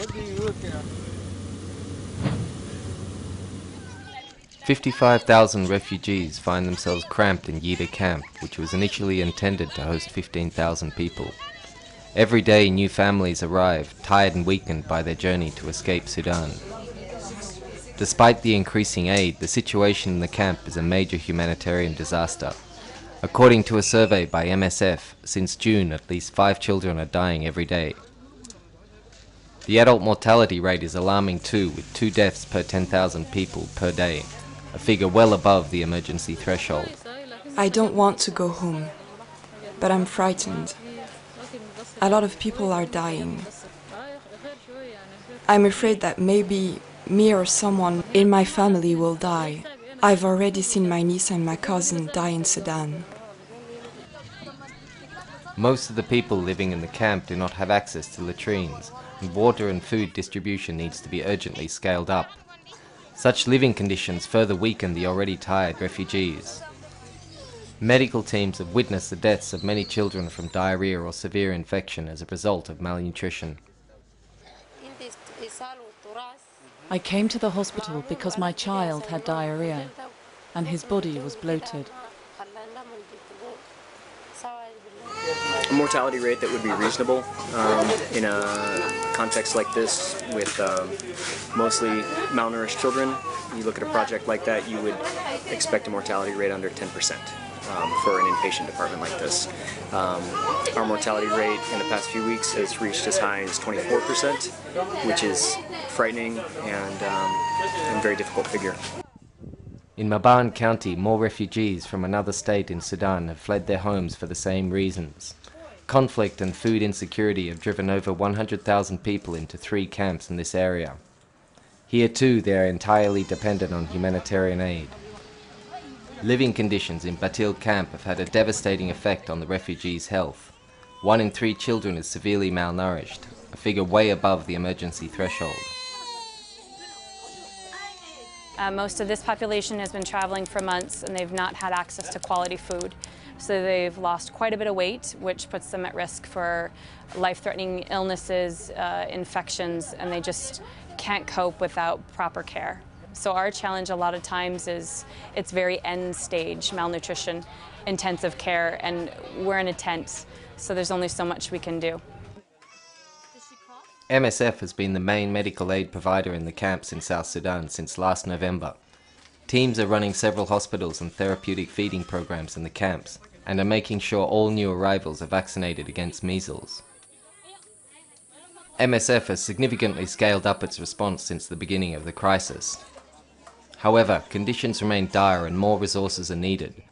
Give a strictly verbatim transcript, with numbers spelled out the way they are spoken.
What do you work at? fifty-five thousand refugees find themselves cramped in Yida camp, which was initially intended to host fifteen thousand people. Every day new families arrive, tired and weakened by their journey to escape Sudan. Despite the increasing aid, the situation in the camp is a major humanitarian disaster. According to a survey by M S F, since June at least five children are dying every day. The adult mortality rate is alarming too, with two deaths per ten thousand people per day, a figure well above the emergency threshold. I don't want to go home, but I'm frightened. A lot of people are dying. I'm afraid that maybe me or someone in my family will die. I've already seen my niece and my cousin die in Sudan. Most of the people living in the camp do not have access to latrines, and water and food distribution needs to be urgently scaled up. Such living conditions further weaken the already tired refugees. Medical teams have witnessed the deaths of many children from diarrhea or severe infection as a result of malnutrition. I came to the hospital because my child had diarrhea and his body was bloated. A mortality rate that would be reasonable um, in a context like this with um, mostly malnourished children. You look at a project like that, you would expect a mortality rate under ten percent um, for an inpatient department like this. Um, our mortality rate in the past few weeks has reached as high as twenty-four percent, which is frightening and um, a very difficult figure. In Maban County, more refugees from another state in Sudan have fled their homes for the same reasons. Conflict and food insecurity have driven over one hundred thousand people into three camps in this area. Here too, they are entirely dependent on humanitarian aid. Living conditions in Batil camp have had a devastating effect on the refugees' health. One in three children is severely malnourished, a figure way above the emergency threshold. Uh, most of this population has been traveling for months and they've not had access to quality food. So they've lost quite a bit of weight, which puts them at risk for life-threatening illnesses, uh, infections, and they just can't cope without proper care. So our challenge a lot of times is it's very end stage malnutrition, intensive care, and we're in a tent, so there's only so much we can do. M S F has been the main medical aid provider in the camps in South Sudan since last November. Teams are running several hospitals and therapeutic feeding programs in the camps and are making sure all new arrivals are vaccinated against measles. M S F has significantly scaled up its response since the beginning of the crisis. However, conditions remain dire and more resources are needed,